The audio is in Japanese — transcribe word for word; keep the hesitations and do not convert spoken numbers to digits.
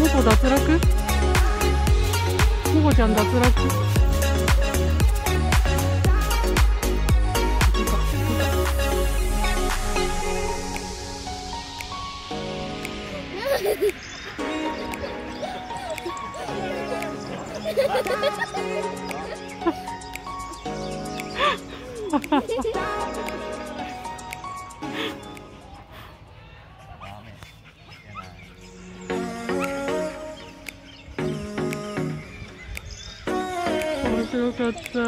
モコ脱落？モコちゃん脱落。 面白かった。